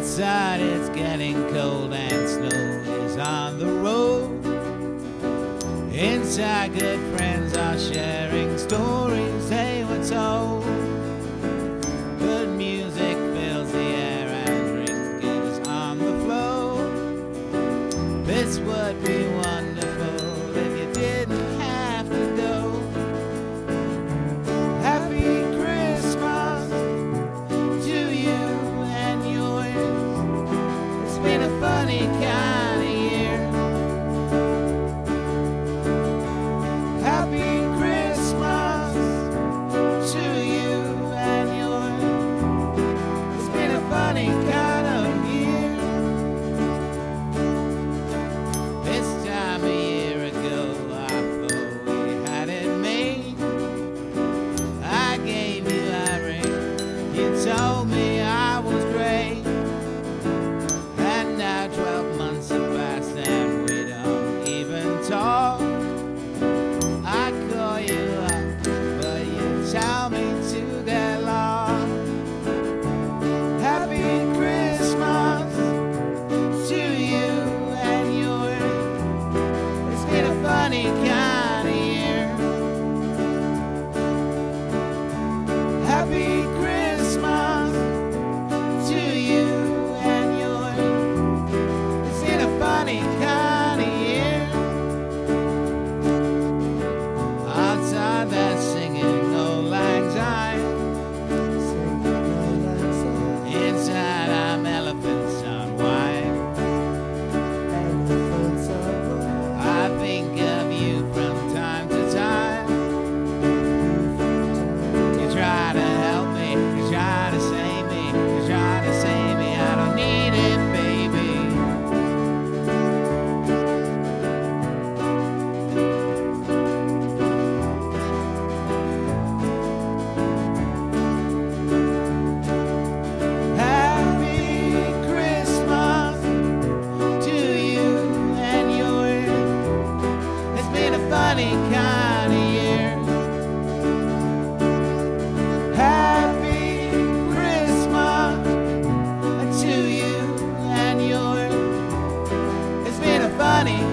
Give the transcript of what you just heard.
outside, it's getting cold and snow is on the road. Inside, good friends are sharing stories they were told. Good music fills the air and drink is on the flow. This would be wonderful if you didn't have to go. Happy Christmas to you and yours. It's been a funny kind. Told me I was great, and now 12 months have passed and we don't even talk. I call you up, but you tell me to get lost. Happy Christmas to you and yours. It's been a funny kind of year. Happy Christmas. Funny.